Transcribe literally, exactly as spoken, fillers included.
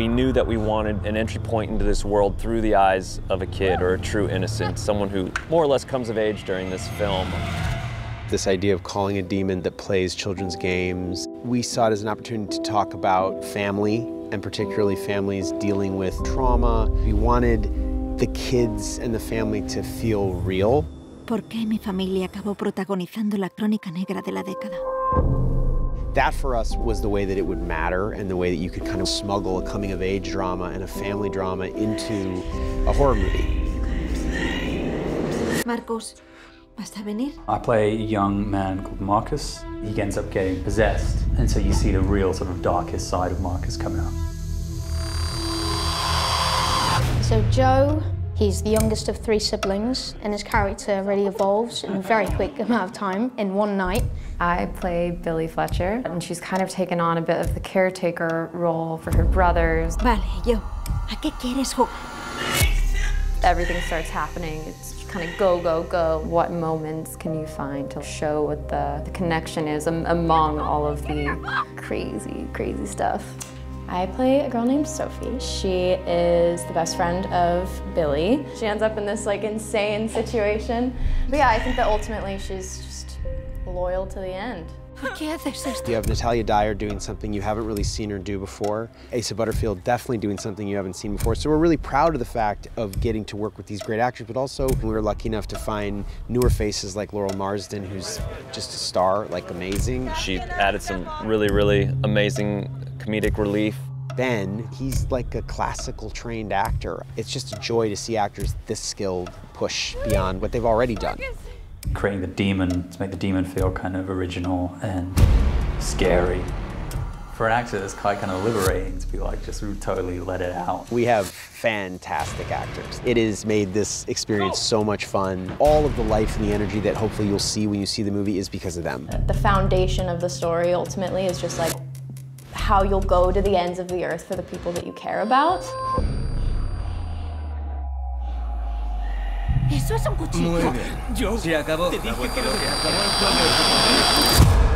we knew that we wanted an entry point into this world through the eyes of a kid or a true innocent, someone who more or less comes of age during this film. This idea of calling a demon that plays children's games, we saw it as an opportunity to talk about family, and particularly families dealing with trauma. We wanted the kids and the family to feel real. ¿Por qué mi familia acabó protagonizando la crónica negra de la década? That for us was the way that it would matter and the way that you could kind of smuggle a coming of age drama and a family drama into a horror movie. Marcus, ¿vas a venir? I play a young man called Marcus. He ends up getting possessed, and so you see the real sort of darkest side of Marcus come out. So Joe, he's the youngest of three siblings, and his character really evolves in a very quick amount of time, in one night. I play Billy Fletcher, and she's kind of taken on a bit of the caretaker role for her brothers. Vale, yo, ¿a qué quieres jugar? Everything starts happening. It's kind of go, go, go. What moments can you find to show what the, the connection is among all of the crazy, crazy stuff? I play a girl named Sophie. She is the best friend of Billy. She ends up in this like insane situation. But yeah, I think that ultimately she's just loyal to the end. You have Natalia Dyer doing something you haven't really seen her do before. Asa Butterfield definitely doing something you haven't seen before. So we're really proud of the fact of getting to work with these great actors, but also we were lucky enough to find newer faces like Laurel Marsden, who's just a star, like amazing. She added some really, really amazing comedic relief. Ben, he's like a classical trained actor. It's just a joy to see actors this skilled push beyond what they've already done. Creating the demon to make the demon feel kind of original and scary. For an actor, that's quite kind of liberating to be like, just totally let it out. We have fantastic actors. It has made this experience so much fun. All of the life and the energy that hopefully you'll see when you see the movie is because of them. The foundation of the story ultimately is just like how you'll go to the ends of the earth for the people that you care about. Eso es un cuchillo. Muy bien. Yo se acabó. Te dije que no se acabó.